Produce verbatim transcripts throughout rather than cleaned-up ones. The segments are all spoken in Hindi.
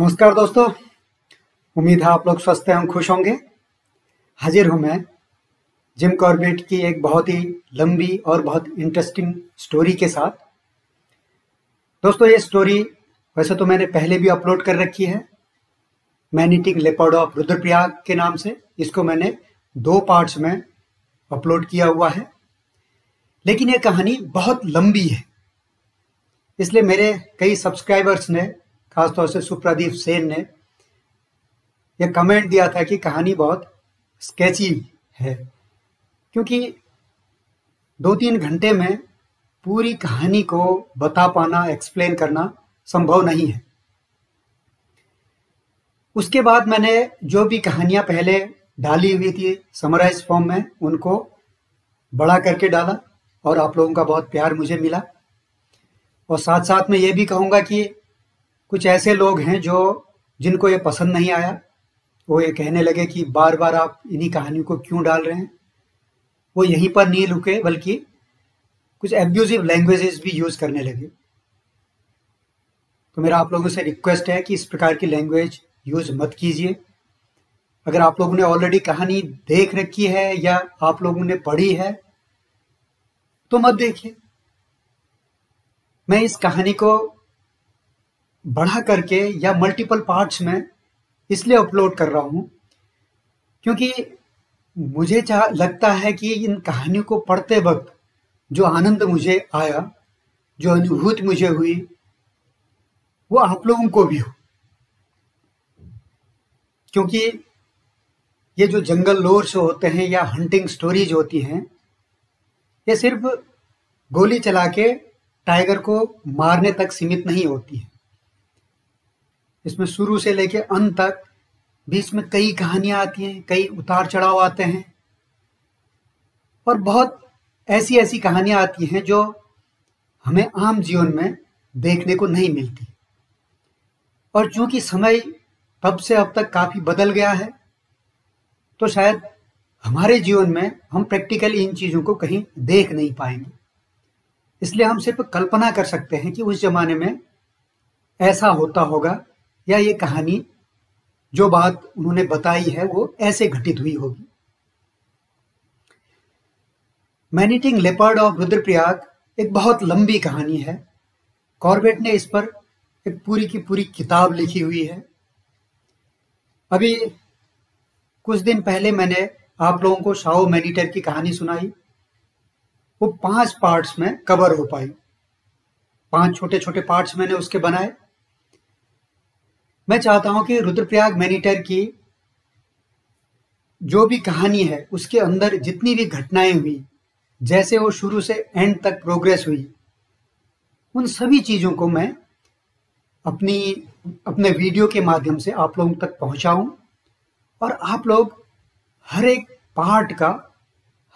नमस्कार दोस्तों, उम्मीद है आप लोग स्वस्थ हैं, हम खुश होंगे। हाजिर हूँ मैं जिम कॉर्बेट की एक बहुत ही लंबी और बहुत इंटरेस्टिंग स्टोरी के साथ। दोस्तों ये स्टोरी वैसे तो मैंने पहले भी अपलोड कर रखी है मैन-ईटिंग लेपर्ड ऑफ रुद्रप्रयाग के नाम से। इसको मैंने दो पार्ट्स में अपलोड किया हुआ है, लेकिन ये कहानी बहुत लंबी है, इसलिए मेरे कई सब्सक्राइबर्स ने, खासतौर से सुप्रदीप सेन ने, यह कमेंट दिया था कि कहानी बहुत स्केची है, क्योंकि दो तीन घंटे में पूरी कहानी को बता पाना, एक्सप्लेन करना संभव नहीं है। उसके बाद मैंने जो भी कहानियां पहले डाली हुई थी समराइज फॉर्म में, उनको बड़ा करके डाला और आप लोगों का बहुत प्यार मुझे मिला। और साथ साथ में ये भी कहूँगा कि कुछ ऐसे लोग हैं जो जिनको ये पसंद नहीं आया, वो ये कहने लगे कि बार बार आप इन्हीं कहानियों को क्यों डाल रहे हैं। वो यहीं पर नहीं रुके, बल्कि कुछ एब्यूजिव लैंग्वेजेस भी यूज़ करने लगे। तो मेरा आप लोगों से रिक्वेस्ट है कि इस प्रकार की लैंग्वेज यूज़ मत कीजिए। अगर आप लोगों ने ऑलरेडी कहानी देख रखी है या आप लोगों ने पढ़ी है तो मत देखिए। मैं इस कहानी को बढ़ा करके या मल्टीपल पार्ट्स में इसलिए अपलोड कर रहा हूँ क्योंकि मुझे चाह लगता है कि इन कहानियों को पढ़ते वक्त जो आनंद मुझे आया, जो अनुभूति मुझे हुई, वो आप लोगों को भी हो। क्योंकि ये जो जंगल लोर्स होते हैं या हंटिंग स्टोरीज होती हैं, ये सिर्फ गोली चला के टाइगर को मारने तक सीमित नहीं होती है। इसमें शुरू से लेके अंत तक बीच में कई कहानियां आती हैं, कई उतार चढ़ाव आते हैं और बहुत ऐसी ऐसी कहानियां आती हैं जो हमें आम जीवन में देखने को नहीं मिलती। और चूंकि समय तब से अब तक काफ़ी बदल गया है, तो शायद हमारे जीवन में हम प्रैक्टिकली इन चीज़ों को कहीं देख नहीं पाएंगे, इसलिए हम सिर्फ कल्पना कर सकते हैं कि उस ज़माने में ऐसा होता होगा या ये कहानी जो बात उन्होंने बताई है वो ऐसे घटित हुई होगी। मैन-ईटिंग लेपर्ड ऑफ रुद्रप्रयाग एक बहुत लंबी कहानी है। कॉर्बेट ने इस पर एक पूरी की पूरी किताब लिखी हुई है। अभी कुछ दिन पहले मैंने आप लोगों को शाओ मैनिटर की कहानी सुनाई, वो पांच पार्ट्स में कवर हो पाई। पांच छोटे छोटे पार्ट्स मैंने उसके बनाए। मैं चाहता हूं कि रुद्रप्रयाग मैन-ईटर की जो भी कहानी है उसके अंदर जितनी भी घटनाएं हुई, जैसे वो शुरू से एंड तक प्रोग्रेस हुई, उन सभी चीज़ों को मैं अपनी अपने वीडियो के माध्यम से आप लोगों तक पहुंचाऊं और आप लोग हर एक पार्ट का,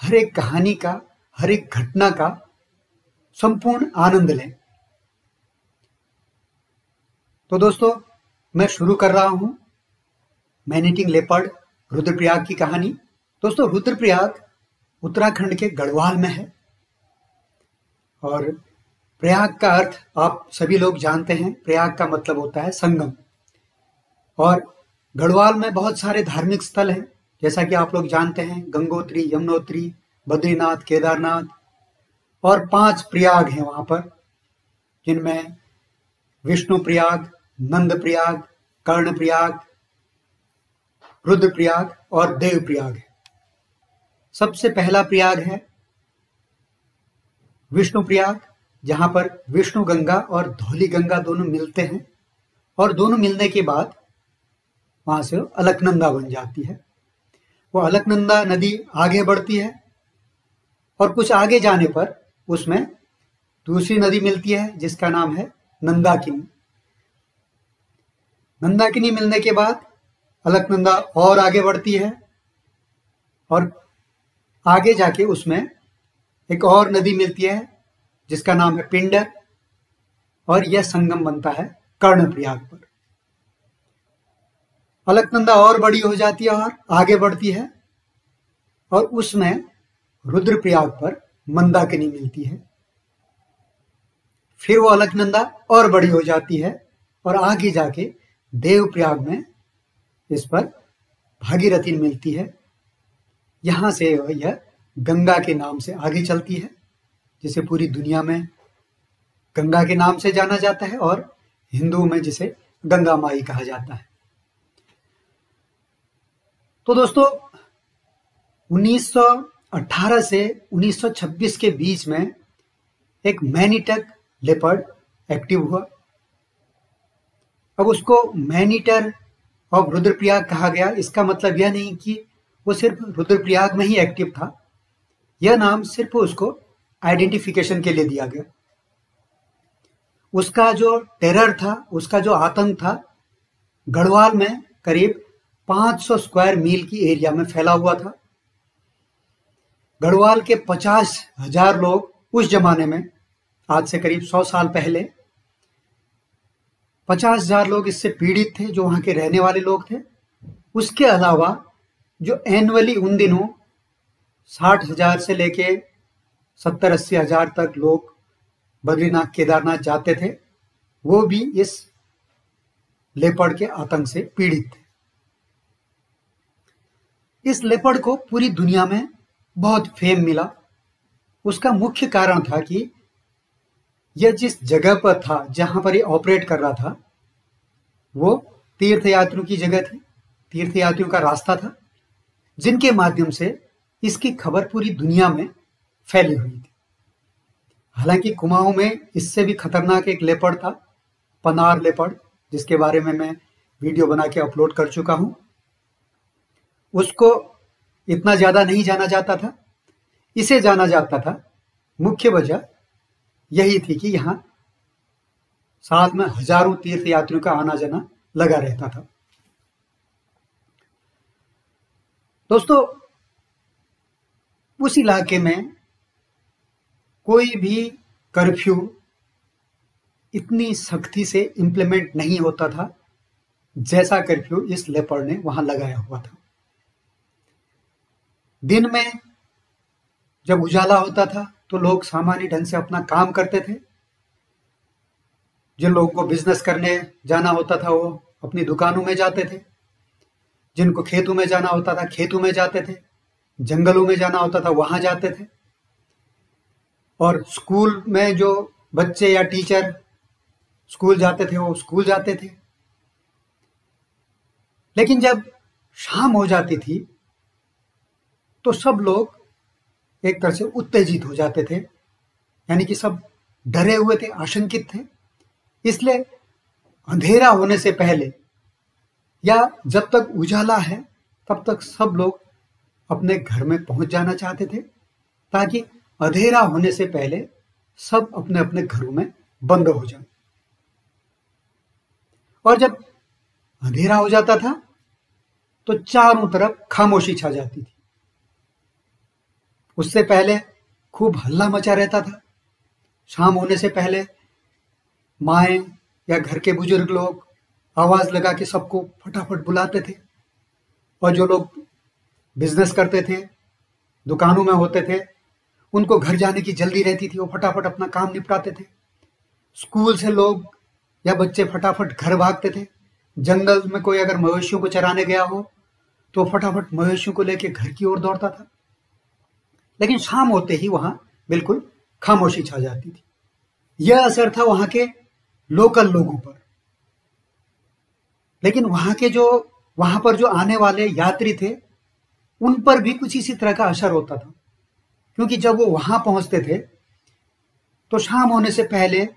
हर एक कहानी का, हर एक घटना का संपूर्ण आनंद लें। तो दोस्तों मैं शुरू कर रहा हूं मैन-ईटिंग लेपर्ड रुद्रप्रयाग की कहानी। दोस्तों रुद्रप्रयाग उत्तराखंड के गढ़वाल में है और प्रयाग का अर्थ आप सभी लोग जानते हैं। प्रयाग का मतलब होता है संगम। और गढ़वाल में बहुत सारे धार्मिक स्थल हैं, जैसा कि आप लोग जानते हैं, गंगोत्री, यमुनोत्री, बद्रीनाथ, केदारनाथ और पांच प्रयाग हैं वहाँ पर, जिनमें विष्णु प्रयाग, नंद प्रयाग, कर्ण प्रयाग, रुद्र प्रयाग और देव प्रयाग है। सबसे पहला प्रयाग है विष्णु प्रयाग, जहां पर विष्णु गंगा और धौली गंगा दोनों मिलते हैं और दोनों मिलने के बाद वहां से अलकनंदा बन जाती है। वो अलकनंदा नदी आगे बढ़ती है और कुछ आगे जाने पर उसमें दूसरी नदी मिलती है जिसका नाम है नंदाकिनी। नंदाकिनी मिलने के बाद अलकनंदा और आगे बढ़ती है और आगे जाके उसमें एक और नदी मिलती है जिसका नाम है पिंडर और यह संगम बनता है कर्ण प्रयाग पर। अलकनंदा और बड़ी हो जाती है और आगे बढ़ती है और उसमें रुद्रप्रयाग पर मंदाकिनी मिलती है। फिर वो अलकनंदा और बड़ी हो जाती है और आगे जाके देवप्रयाग में इस पर भागीरथी मिलती है। यहाँ से यह गंगा के नाम से आगे चलती है, जिसे पूरी दुनिया में गंगा के नाम से जाना जाता है और हिंदुओं में जिसे गंगा माई कहा जाता है। तो दोस्तों उन्नीस सौ अठारह से उन्नीस सौ छब्बीस के बीच में एक मैनीटक लेपर्ड एक्टिव हुआ। अब उसको मैनीटर ऑफ रुद्रप्रयाग कहा गया। इसका मतलब यह नहीं कि वो सिर्फ रुद्रप्रयाग में ही एक्टिव था, यह नाम सिर्फ उसको आइडेंटिफिकेशन के लिए दिया गया। उसका जो टेरर था, उसका जो आतंक था, गढ़वाल में करीब पाँच सौ स्क्वायर मील की एरिया में फैला हुआ था। गढ़वाल के पचास हजार लोग उस जमाने में, आज से करीब सौ साल पहले, पचास हजार लोग इससे पीड़ित थे जो वहाँ के रहने वाले लोग थे। उसके अलावा जो एनुअली उन दिनों साठ हजार से लेके सत्तर अस्सी हजार तक लोग बद्रीनाथ केदारनाथ जाते थे, वो भी इस लेपर्ड के आतंक से पीड़ित थे। इस लेपर्ड को पूरी दुनिया में बहुत फेम मिला। उसका मुख्य कारण था कि यह जिस जगह पर था, जहां पर यह ऑपरेट कर रहा था, वो तीर्थयात्रियों की जगह थी, तीर्थयात्रियों का रास्ता था, जिनके माध्यम से इसकी खबर पूरी दुनिया में फैली हुई थी। हालांकि कुमाऊं में इससे भी खतरनाक एक लेपर्ड था, पनार लेपर्ड, जिसके बारे में मैं वीडियो बना के अपलोड कर चुका हूं। उसको इतना ज्यादा नहीं जाना जाता था, इसे जाना जाता था। मुख्य वजह यही थी कि यहाँ साथ में हजारों तीर्थ यात्रियों का आना जाना लगा रहता था। दोस्तों उस इलाके में कोई भी कर्फ्यू इतनी सख्ती से इम्प्लीमेंट नहीं होता था जैसा कर्फ्यू इस लेपर्ड ने वहां लगाया हुआ था। दिन में जब उजाला होता था तो लोग सामान्य ढंग से अपना काम करते थे। जिन लोगों को बिजनेस करने जाना होता था वो अपनी दुकानों में जाते थे, जिनको खेतों में जाना होता था खेतों में जाते थे, जंगलों में जाना होता था वहां जाते थे। और स्कूल में जो बच्चे या टीचर स्कूल जाते थे वो स्कूल जाते थे। लेकिन जब शाम हो जाती थी तो सब लोग एक तरह से उत्तेजित हो जाते थे, यानी कि सब डरे हुए थे, आशंकित थे। इसलिए अंधेरा होने से पहले या जब तक उजाला है तब तक सब लोग अपने घर में पहुंच जाना चाहते थे, ताकि अंधेरा होने से पहले सब अपने अपने घरों में बंद हो जाए। और जब अंधेरा हो जाता था तो चारों तरफ खामोशी छा जाती थी। उससे पहले खूब हल्ला मचा रहता था। शाम होने से पहले माएं या घर के बुजुर्ग लोग आवाज लगा के सबको फटाफट बुलाते थे, और जो लोग बिजनेस करते थे, दुकानों में होते थे, उनको घर जाने की जल्दी रहती थी, वो फटाफट अपना काम निपटाते थे। स्कूल से लोग या बच्चे फटाफट घर भागते थे। जंगल में कोई अगर मवेशियों को चराने गया हो तो फटाफट मवेशियों को लेके घर की ओर दौड़ता था। लेकिन शाम होते ही वहां बिल्कुल खामोशी छा जाती थी। यह असर था वहां के लोकल लोगों पर। लेकिन वहां के जो वहां पर जो आने वाले यात्री थे उन पर भी कुछ इसी तरह का असर होता था, क्योंकि जब वो वहां पहुंचते थे तो शाम होने से पहले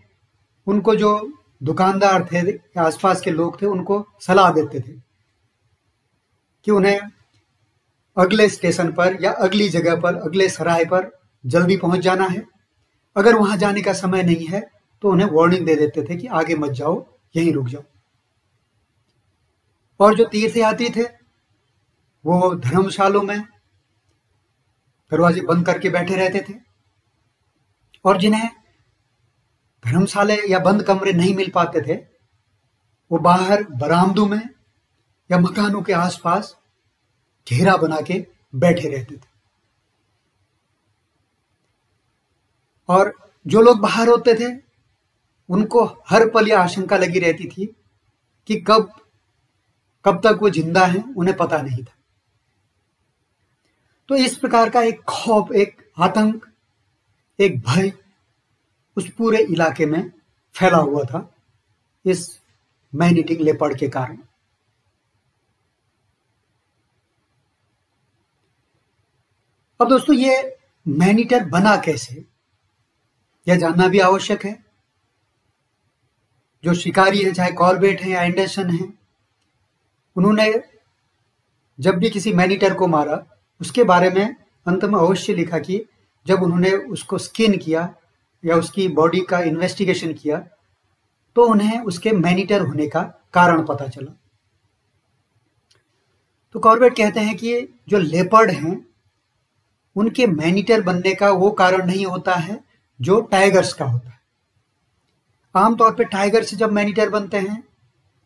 उनको जो दुकानदार थे या आसपास के लोग थे उनको सलाह देते थे कि उन्हें अगले स्टेशन पर या अगली जगह पर, अगले सराय पर जल्दी पहुंच जाना है। अगर वहां जाने का समय नहीं है तो उन्हें वार्निंग दे देते थे कि आगे मत जाओ, यहीं रुक जाओ। और जो तीर्थयात्री थे वो धर्मशालों में दरवाजे बंद करके बैठे रहते थे, और जिन्हें धर्मशाले या बंद कमरे नहीं मिल पाते थे वो बाहर बरामदों में या मकानों के आसपास घेरा बना के बैठे रहते थे। और जो लोग बाहर होते थे उनको हर पल यह आशंका लगी रहती थी कि कब कब तक वो जिंदा हैं उन्हें पता नहीं था। तो इस प्रकार का एक खौफ, एक आतंक, एक भय उस पूरे इलाके में फैला हुआ था इस मैन-ईटिंग लेपर्ड के कारण। अब दोस्तों ये मैन-ईटर बना कैसे, यह जानना भी आवश्यक है। जो शिकारी हैं, चाहे कॉर्बेट हैं या एंडरसन हैं, उन्होंने जब भी किसी मैन-ईटर को मारा उसके बारे में अंत में अवश्य लिखा कि जब उन्होंने उसको स्किन किया या उसकी बॉडी का इन्वेस्टिगेशन किया तो उन्हें उसके मैन-ईटर होने का कारण पता चला। तो कॉर्बेट कहते हैं कि जो लेपर्ड हैं उनके मैन-ईटर बनने का वो कारण नहीं होता है जो टाइगर्स का होता है। आमतौर पे टाइगर से जब मैन-ईटर बनते हैं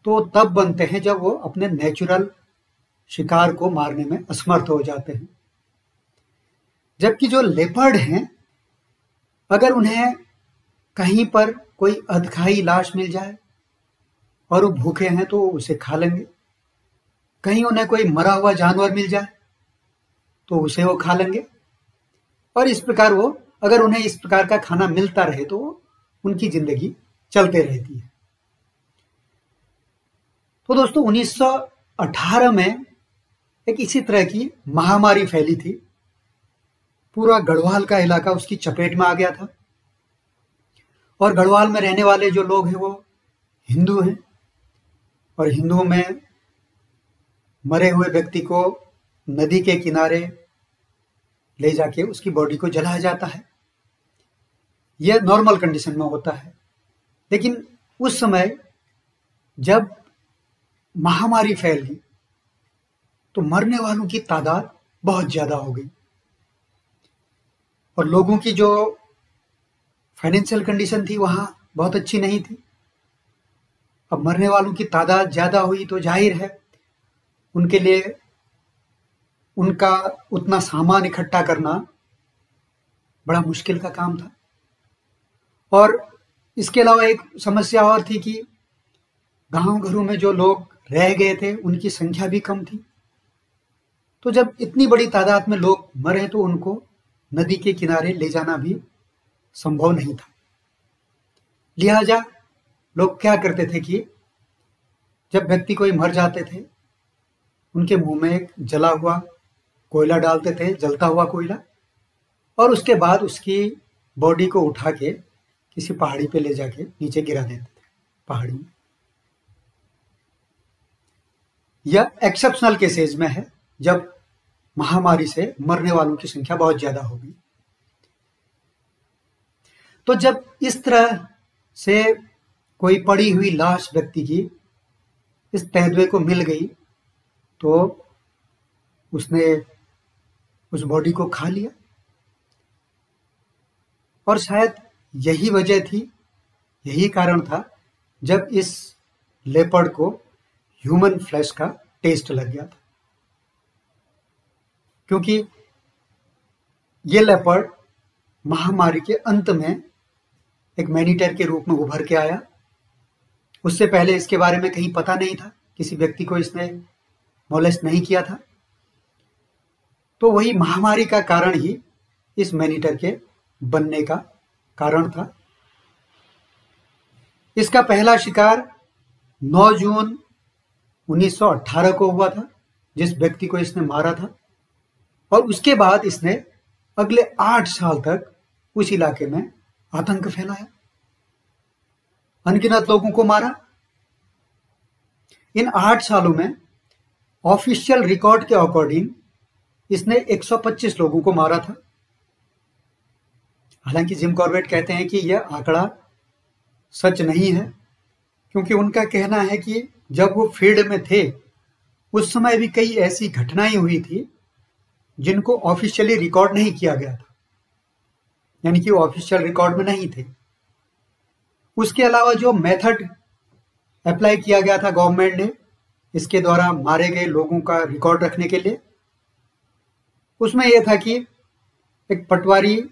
तो तब बनते हैं जब वो अपने नेचुरल शिकार को मारने में असमर्थ हो जाते हैं, जबकि जो लेपर्ड हैं अगर उन्हें कहीं पर कोई अधखाई लाश मिल जाए और वो भूखे हैं तो उसे खा लेंगे, कहीं उन्हें कोई मरा हुआ जानवर मिल जाए तो उसे वो खा लेंगे, और इस प्रकार वो अगर उन्हें इस प्रकार का खाना मिलता रहे तो उनकी जिंदगी चलते रहती है। तो दोस्तों उन्नीस सौ अठारह में एक इसी तरह की महामारी फैली थी, पूरा गढ़वाल का इलाका उसकी चपेट में आ गया था, और गढ़वाल में रहने वाले जो लोग हैं वो हिंदू हैं, और हिंदुओं में मरे हुए व्यक्ति को नदी के किनारे ले जाके उसकी बॉडी को जलाया जाता है। यह नॉर्मल कंडीशन में होता है, लेकिन उस समय जब महामारी फैल गई तो मरने वालों की तादाद बहुत ज़्यादा हो गई, और लोगों की जो फाइनेंशियल कंडीशन थी वहाँ बहुत अच्छी नहीं थी। अब मरने वालों की तादाद ज़्यादा हुई तो जाहिर है उनके लिए उनका उतना सामान इकट्ठा करना बड़ा मुश्किल का काम था। और इसके अलावा एक समस्या और थी कि गांव घरों में जो लोग रह गए थे उनकी संख्या भी कम थी, तो जब इतनी बड़ी तादाद में लोग मरे तो उनको नदी के किनारे ले जाना भी संभव नहीं था। लिहाजा लोग क्या करते थे कि जब व्यक्ति कोई मर जाते थे उनके मुंह में एक जला हुआ कोयला डालते थे, जलता हुआ कोयला, और उसके बाद उसकी बॉडी को उठा के किसी पहाड़ी पे ले जाके नीचे गिरा देते थे पहाड़ी में। यह एक्सेप्शनल केसेज में है जब महामारी से मरने वालों की संख्या बहुत ज्यादा हो गई। तो जब इस तरह से कोई पड़ी हुई लाश व्यक्ति की इस तेंदुए को मिल गई तो उसने उस बॉडी को खा लिया, और शायद यही वजह थी, यही कारण था जब इस लेपर्ड को ह्यूमन फ्लैश का टेस्ट लग गया था, क्योंकि ये लेपर्ड महामारी के अंत में एक मैन-ईटर के रूप में उभर के आया। उससे पहले इसके बारे में कहीं पता नहीं था, किसी व्यक्ति को इसने मोलेस्ट नहीं किया था, तो वही महामारी का कारण ही इस मैन-ईटर के बनने का कारण था। इसका पहला शिकार नौ जून उन्नीस सौ अठारह को हुआ था जिस व्यक्ति को इसने मारा था, और उसके बाद इसने अगले आठ साल तक उस इलाके में आतंक फैलाया, अनगिनत लोगों को मारा। इन आठ सालों में ऑफिशियल रिकॉर्ड के अकॉर्डिंग इसने एक सौ पच्चीस लोगों को मारा था। हालांकि जिम कॉर्बेट कहते हैं कि यह आंकड़ा सच नहीं है, क्योंकि उनका कहना है कि जब वो फील्ड में थे उस समय भी कई ऐसी घटनाएं हुई थी जिनको ऑफिशियली रिकॉर्ड नहीं किया गया था, यानी कि वो ऑफिशियल रिकॉर्ड में नहीं थे। उसके अलावा जो मेथड अप्लाई किया गया था गवर्नमेंट ने इसके द्वारा मारे गए लोगों का रिकॉर्ड रखने के लिए, उसमें यह था कि एक पटवारी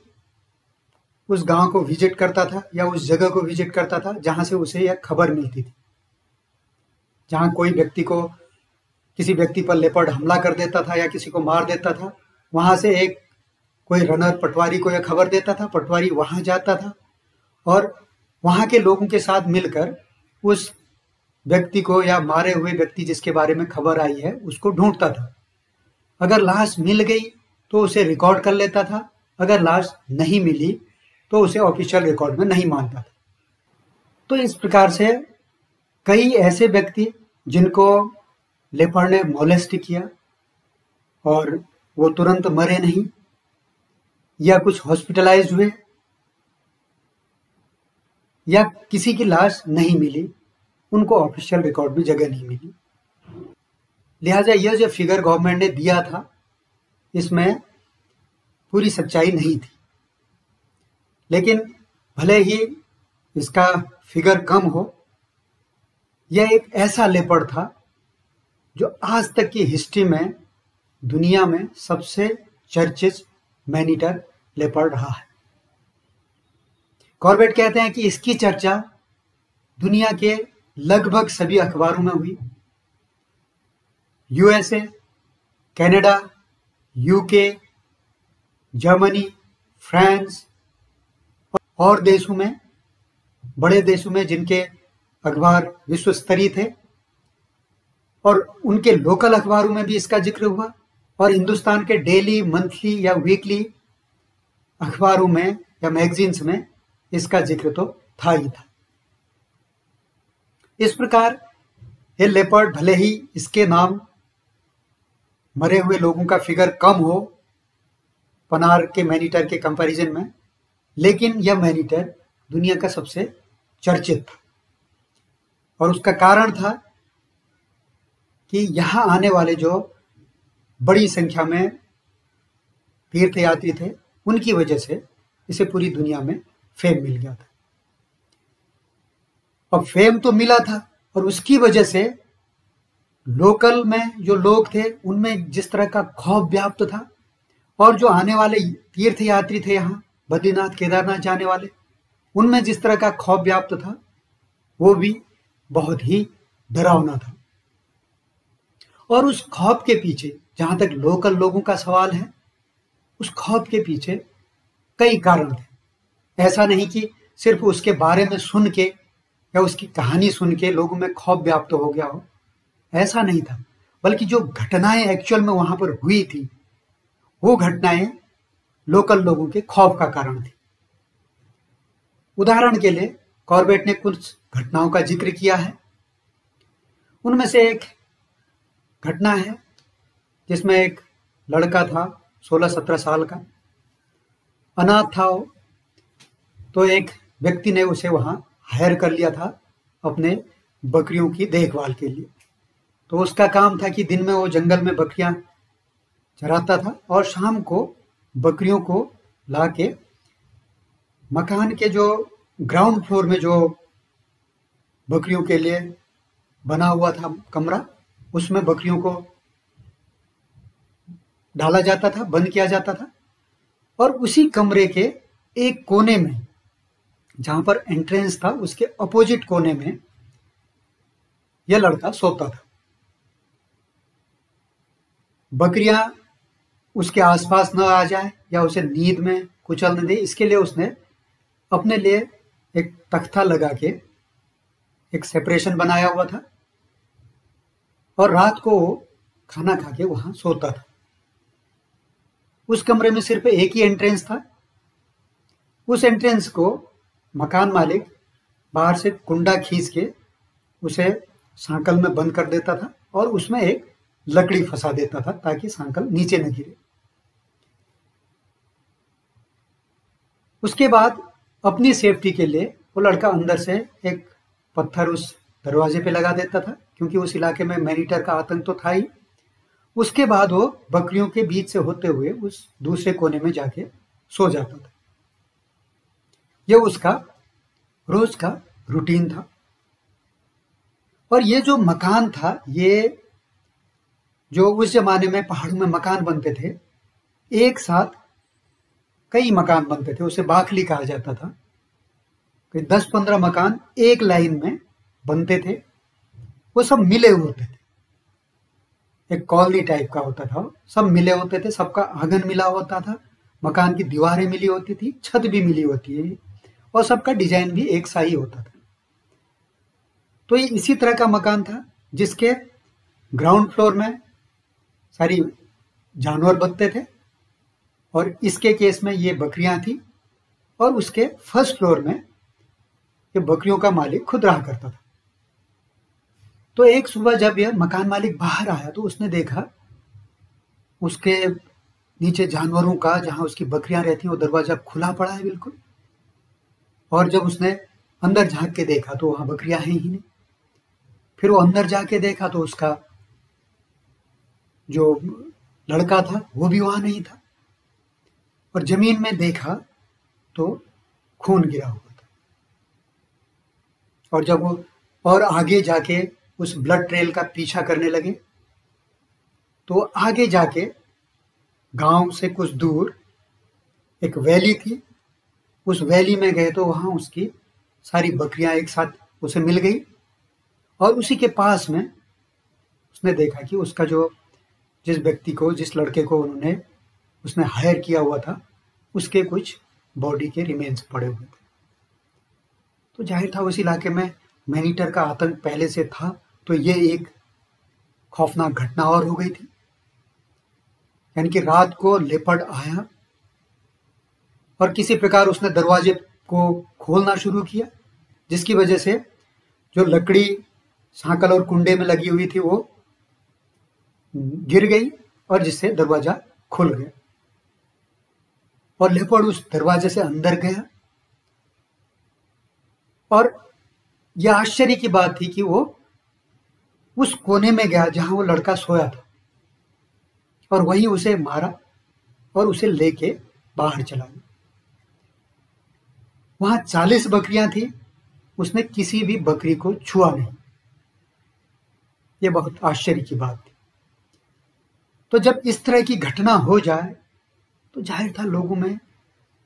उस गांव को विजिट करता था या उस जगह को विजिट करता था जहां से उसे यह खबर मिलती थी, जहाँ कोई व्यक्ति को किसी व्यक्ति पर लेपर्ड हमला कर देता था या किसी को मार देता था, वहाँ से एक कोई रनर पटवारी को यह खबर देता था, पटवारी वहाँ जाता था और वहाँ के लोगों के साथ मिलकर उस व्यक्ति को या मारे हुए व्यक्ति जिसके बारे में खबर आई है उसको ढूंढता था। अगर लाश मिल गई तो उसे रिकॉर्ड कर लेता था, अगर लाश नहीं मिली तो उसे ऑफिशियल रिकॉर्ड में नहीं मानता था। तो इस प्रकार से कई ऐसे व्यक्ति जिनको लेपर्ड ने मोलेस्ट किया और वो तुरंत मरे नहीं या कुछ हॉस्पिटलाइज हुए या किसी की लाश नहीं मिली, उनको ऑफिशियल रिकॉर्ड में जगह नहीं मिली। लिहाजा यह जो फिगर गवर्नमेंट ने दिया था इसमें पूरी सच्चाई नहीं थी, लेकिन भले ही इसका फिगर कम हो, यह एक ऐसा लेपर्ड था जो आज तक की हिस्ट्री में दुनिया में सबसे चर्चित मैनीटर लेपर्ड रहा है। कॉर्बेट कहते हैं कि इसकी चर्चा दुनिया के लगभग सभी अखबारों में हुई। USA, Canada, UK, Germany, France और देशों में, बड़े देशों में जिनके अखबार विश्व स्तरीय थे, और उनके लोकल अखबारों में भी इसका जिक्र हुआ और हिंदुस्तान के डेली, मंथली या वीकली अखबारों में या मैगजीन्स में इसका जिक्र तो था ही था। इस प्रकार ये लेपर्ड भले ही इसके नाम मरे हुए लोगों का फिगर कम हो पनार के मैनीटर के कंपैरिजन में, लेकिन यह मैनीटर दुनिया का सबसे चर्चित था और उसका कारण था कि यहाँ आने वाले जो बड़ी संख्या में तीर्थयात्री थे उनकी वजह से इसे पूरी दुनिया में फेम मिल गया था। और फेम तो मिला था और उसकी वजह से लोकल में जो लोग थे उनमें जिस तरह का खौफ व्याप्त था और जो आने वाले तीर्थयात्री थे यहाँ बद्रीनाथ केदारनाथ जाने वाले, उनमें जिस तरह का खौफ व्याप्त था वो भी बहुत ही डरावना था। और उस खौफ के पीछे, जहाँ तक लोकल लोगों का सवाल है, उस खौफ के पीछे कई कारण थे। ऐसा नहीं कि सिर्फ उसके बारे में सुन के या उसकी कहानी सुन के लोगों में खौफ व्याप्त हो गया हो, ऐसा नहीं था, बल्कि जो घटनाएं एक्चुअल में वहां पर हुई थी वो घटनाएं लोकल लोगों के खौफ का कारण थी। उदाहरण के लिए कॉर्बेट ने कुछ घटनाओं का जिक्र किया है। उनमें से एक घटना है जिसमें एक लड़का था सोलह सत्रह साल का, अनाथ था वो, तो एक व्यक्ति ने उसे वहाँ हायर कर लिया था अपने बकरियों की देखभाल के लिए। तो उसका काम था कि दिन में वो जंगल में बकरियाँ चराता था और शाम को बकरियों को लाके मकान के जो ग्राउंड फ्लोर में जो बकरियों के लिए बना हुआ था कमरा, उसमें बकरियों को डाला जाता था, बंद किया जाता था और उसी कमरे के एक कोने में जहां पर एंट्रेंस था उसके अपोजिट कोने में यह लड़का सोता था। बकरियां उसके आसपास न आ जाए या उसे नींद में कुचल न दे, इसके लिए उसने अपने लिए एक तख्ता लगा के एक सेपरेशन बनाया हुआ था और रात को खाना खा के वहां सोता था। उस कमरे में सिर्फ एक ही एंट्रेंस था। उस एंट्रेंस को मकान मालिक बाहर से कुंडा खींच के उसे सांकल में बंद कर देता था और उसमें एक लकड़ी फंसा देता था ताकि सांकल नीचे न गिरे। उसके बाद अपनी सेफ्टी के लिए वो लड़का अंदर से एक पत्थर उस दरवाजे पे लगा देता था, क्योंकि उस इलाके में मैनीटर का आतंक तो था ही। उसके बाद वो बकरियों के बीच से होते हुए उस दूसरे कोने में जाके सो जाता था। ये उसका रोज का रूटीन था। और ये जो मकान था, ये जो उस जमाने में पहाड़ों में मकान बनते थे, एक साथ कई मकान बनते थे, उसे बाखली कहा जाता था। दस पंद्रह मकान एक लाइन में बनते थे वो सब मिले होते थे, एक कॉलोनी टाइप का होता था, सब मिले होते थे, सबका आंगन मिला होता था, मकान की दीवारें मिली होती थी, छत भी मिली होती है और सबका डिजाइन भी एक सा ही होता था। तो ये इसी तरह का मकान था जिसके ग्राउंड फ्लोर में सारी जानवर बसते थे और इसके केस में ये बकरियां थी और उसके फर्स्ट फ्लोर में ये बकरियों का मालिक खुद रहा करता था। तो एक सुबह जब यह मकान मालिक बाहर आया तो उसने देखा उसके नीचे जानवरों का, जहां उसकी बकरियां रहती हैं, वो दरवाजा खुला पड़ा है बिल्कुल। और जब उसने अंदर झांक के देखा तो वहां बकरियां हैं ही नहीं। फिर वो अंदर जाके देखा तो उसका जो लड़का था वो भी वहां नहीं था और जमीन में देखा तो खून गिरा हुआ था। और जब वो और आगे जाके उस ब्लड ट्रेल का पीछा करने लगे तो आगे जाके गांव से कुछ दूर एक वैली थी, उस वैली में गए तो वहां उसकी सारी बकरियां एक साथ उसे मिल गई और उसी के पास में उसने देखा कि उसका जो जिस व्यक्ति को, जिस लड़के को उन्होंने उसने हायर किया हुआ था, उसके कुछ बॉडी के रिमेन्स पड़े हुए थे। तो जाहिर था उस इलाके में मैनीटर का आतंक पहले से था तो ये एक खौफनाक घटना और हो गई थी। यानी कि रात को लेपर्ड आया और किसी प्रकार उसने दरवाजे को खोलना शुरू किया जिसकी वजह से जो लकड़ी सांकल और कुंडे में लगी हुई थी वो गिर गई और जिससे दरवाजा खुल गया और लेपर्ड उस दरवाजे से अंदर गया। और यह आश्चर्य की बात थी कि वो उस कोने में गया जहां वो लड़का सोया था और वहीं उसे मारा और उसे लेके बाहर चला गया। वहां चालीस बकरियां थी, उसने किसी भी बकरी को छुआ नहीं। यह बहुत आश्चर्य की बात थी। तो जब इस तरह की घटना हो जाए तो जाहिर था लोगों में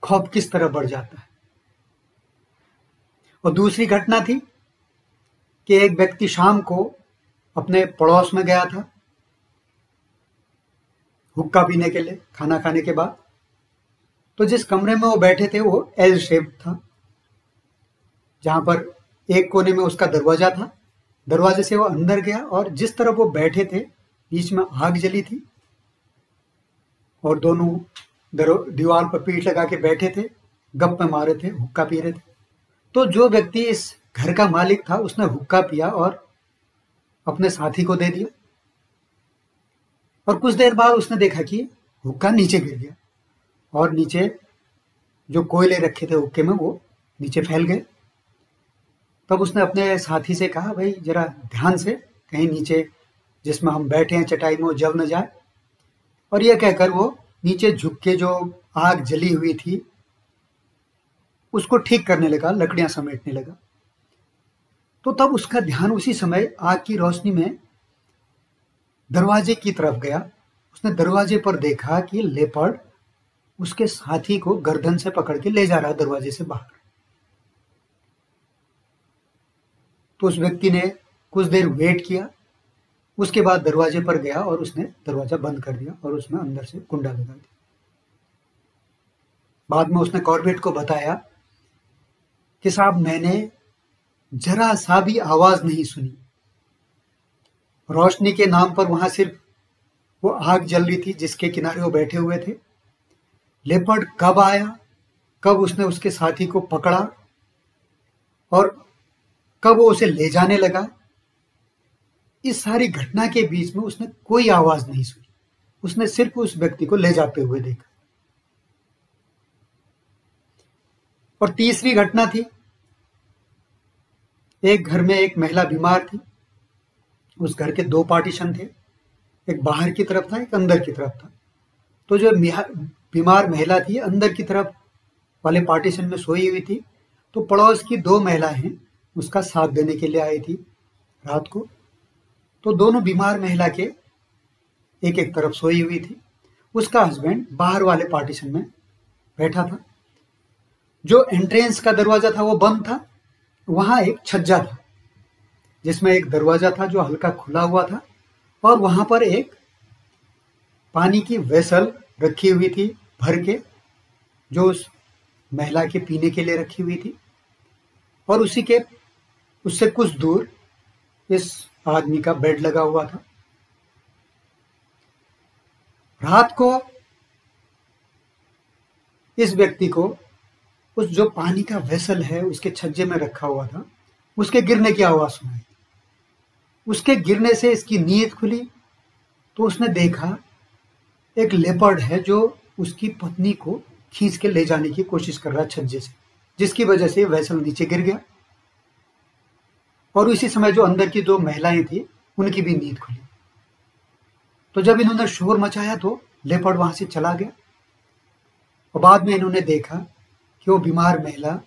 खौफ किस तरह बढ़ जाता है। और दूसरी घटना थी कि एक व्यक्ति शाम को अपने पड़ोस में गया था हुक्का पीने के लिए खाना खाने के बाद। तो जिस कमरे में वो बैठे थे वो एल शेप था, जहां पर एक कोने में उसका दरवाजा था, दरवाजे से वो अंदर गया और जिस तरफ वो बैठे थे बीच में आग जली थी और दोनों दीवार पर पीठ लगा के बैठे थे, गप्पे मारे थे, हुक्का पी रहे थे। तो जो व्यक्ति इस घर का मालिक था उसने हुक्का पिया और अपने साथी को दे दिया और कुछ देर बाद उसने देखा कि हुक्का नीचे गिर गया और नीचे जो कोयले रखे थे हुक्के में वो नीचे फैल गए। तब उसने अपने साथी से कहा, भाई जरा ध्यान से, कहीं नीचे जिसमें हम बैठे हैं चटाई में वो जल न जाए। और यह कहकर वो नीचे झुक के जो आग जली हुई थी उसको ठीक करने लगा, लकड़ियां समेटने लगा। तो तब उसका ध्यान उसी समय आग की रोशनी में दरवाजे की तरफ गया। उसने दरवाजे पर देखा कि लेपर्ड उसके साथी को गर्दन से पकड़ के ले जा रहा दरवाजे से बाहर। तो उस व्यक्ति ने कुछ देर वेट किया, उसके बाद दरवाजे पर गया और उसने दरवाजा बंद कर दिया और उसमें अंदर से कुंडा लगा दिया। बाद में उसने कॉर्बेट को बताया कि साहब मैंने जरा सा भी आवाज नहीं सुनी, रोशनी के नाम पर वहां सिर्फ वो आग जल रही थी जिसके किनारे वो बैठे हुए थे। लेपर्ड कब आया, कब उसने उसके साथी को पकड़ा और कब वो उसे ले जाने लगा, इस सारी घटना के बीच में उसने कोई आवाज नहीं सुनी। उसने सिर्फ उस व्यक्ति को ले जाते हुए देखा। और तीसरी घटना थी, एक घर में एक महिला बीमार थी। उस घर के दो पार्टीशन थे, एक बाहर की तरफ था, एक अंदर की तरफ था। तो जो बीमार महिला थी अंदर की तरफ वाले पार्टीशन में सोई हुई थी। तो पड़ोस की दो महिलाएं उसका साथ देने के लिए आई थी रात को। तो दोनों बीमार महिला के एक एक तरफ सोई हुई थी। उसका हस्बैंड बाहर वाले पार्टीशन में बैठा था। जो एंट्रेंस का दरवाजा था वो बंद था, वहां एक छज्जा था जिसमें एक दरवाजा था जो हल्का खुला हुआ था और वहां पर एक पानी की वेसल रखी हुई थी भर के, जो उस महिला के पीने के लिए रखी हुई थी। और उसी के उससे कुछ दूर इस आदमी का बेड लगा हुआ था। रात को इस व्यक्ति को उस जो पानी का वेसल है उसके छज्जे में रखा हुआ था, उसके गिरने की आवाज सुनाई। उसके गिरने से इसकी नीयत खुली तो उसने देखा एक लेपर्ड है जो उसकी पत्नी को खींच के ले जाने की कोशिश कर रहा है छज्जे से, जिसकी वजह से वेसल नीचे गिर गया। और उसी समय जो अंदर की दो महिलाएं थी उनकी भी नींद खुली। तो जब इन्होंने शोर मचाया तो लेपर्ड वहां से चला गया। और बाद में इन्होंने देखा कि वो बीमार महिला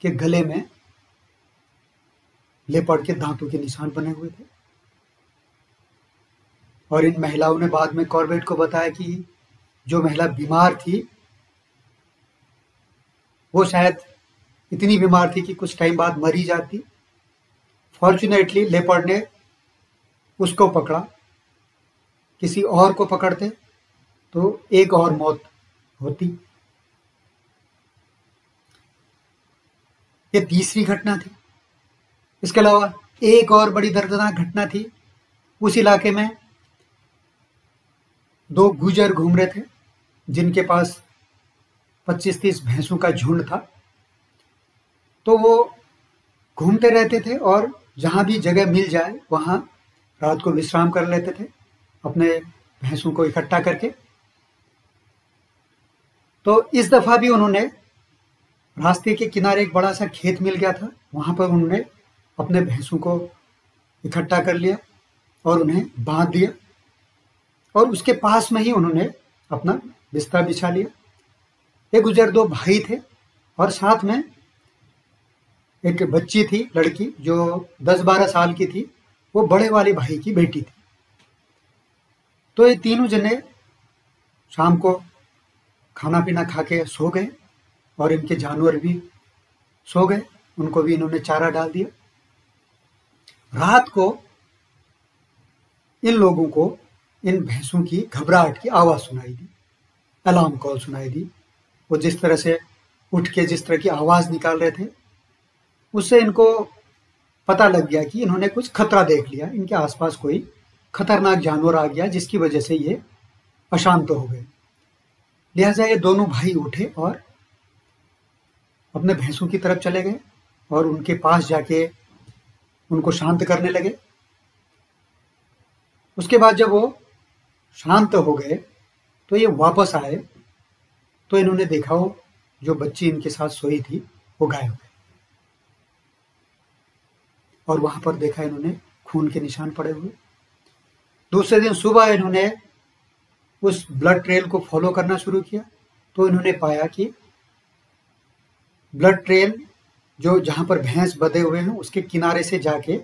के गले में लेपर्ड के दांतों के निशान बने हुए थे। और इन महिलाओं ने बाद में कॉर्बेट को बताया कि जो महिला बीमार थी वो शायद इतनी बीमार थी कि कुछ टाइम बाद मरी जाती। फॉर्चुनेटली लेपर्ड ने उसको पकड़ा, किसी और को पकड़ते तो एक और मौत होती। ये तीसरी घटना थी। इसके अलावा एक और बड़ी दर्दनाक घटना थी। उस इलाके में दो गुजर घूम रहे थे जिनके पास पच्चीस तीस भैंसों का झुंड था। तो वो घूमते रहते थे और जहाँ भी जगह मिल जाए वहाँ रात को विश्राम कर लेते थे अपने भैंसों को इकट्ठा करके। तो इस दफ़ा भी उन्होंने रास्ते के किनारे एक बड़ा सा खेत मिल गया था, वहाँ पर उन्होंने अपने भैंसों को इकट्ठा कर लिया और उन्हें बांध दिया। और उसके पास में ही उन्होंने अपना बिस्तर बिछा लिया। ये गुजर दो भाई थे और साथ में एक बच्ची थी, लड़की जो दस बारह साल की थी। वो बड़े वाले भाई की बेटी थी। तो ये तीनों जने शाम को खाना पीना खा के सो गए और इनके जानवर भी सो गए, उनको भी इन्होंने चारा डाल दिया। रात को इन लोगों को इन भैंसों की घबराहट की आवाज़ सुनाई दी, अलार्म कॉल सुनाई दी। वो जिस तरह से उठ के जिस तरह की आवाज़ निकाल रहे थे उससे इनको पता लग गया कि इन्होंने कुछ खतरा देख लिया। इनके आसपास कोई खतरनाक जानवर आ गया जिसकी वजह से ये अशांत हो गए। लिहाजा ये दोनों भाई उठे और अपने भैंसों की तरफ चले गए और उनके पास जाके उनको शांत करने लगे। उसके बाद जब वो शांत हो गए तो ये वापस आए तो इन्होंने देखा हो जो बच्ची इनके साथ सोई थी वो गायब है। और वहां पर देखा इन्होंने खून के निशान पड़े हुए। दूसरे दिन सुबह इन्होंने उस ब्लड ट्रेल को फॉलो करना शुरू किया तो इन्होंने पाया कि ब्लड ट्रेल जो जहां पर भैंस बंधे हुए हैं उसके किनारे से जाके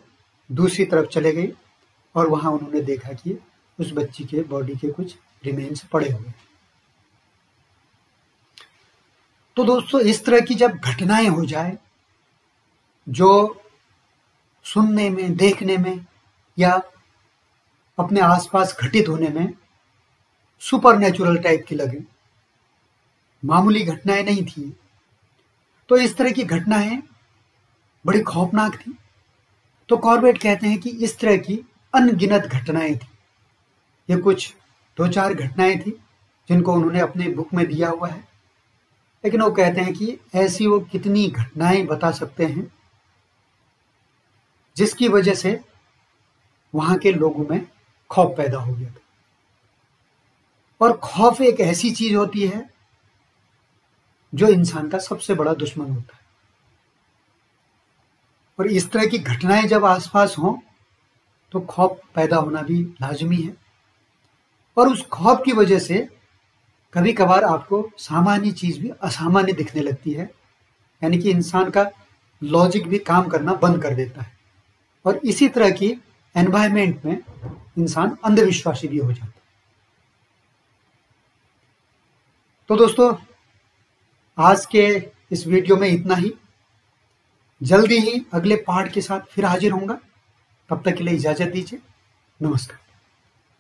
दूसरी तरफ चले गई और वहां उन्होंने देखा कि उस बच्ची के बॉडी के कुछ रिमेन्स पड़े हुए हैं। तो दोस्तों, इस तरह की जब घटनाएं हो जाए जो सुनने में, देखने में या अपने आसपास घटित होने में सुपरनेचुरल टाइप की लगे, मामूली घटनाएं नहीं थी। तो इस तरह की घटनाएं बड़ी खौफनाक थी। तो कॉर्बेट कहते हैं कि इस तरह की अनगिनत घटनाएं थी। ये कुछ दो चार घटनाएं थी जिनको उन्होंने अपने बुक में दिया हुआ है, लेकिन वो कहते हैं कि ऐसी वो कितनी घटनाएं बता सकते हैं जिसकी वजह से वहां के लोगों में खौफ पैदा हो गया था। और खौफ एक ऐसी चीज होती है जो इंसान का सबसे बड़ा दुश्मन होता है। और इस तरह की घटनाएं जब आसपास हों तो खौफ पैदा होना भी लाजमी है। और उस खौफ की वजह से कभी कभार आपको सामान्य चीज़ भी असामान्य दिखने लगती है, यानी कि इंसान का लॉजिक भी काम करना बंद कर देता है। और इसी तरह की एनवायरनमेंट में इंसान अंधविश्वासी भी हो जाता है। तो दोस्तों, आज के इस वीडियो में इतना ही। जल्दी ही अगले पार्ट के साथ फिर हाजिर होऊंगा। तब तक के लिए इजाजत दीजिए, नमस्कार।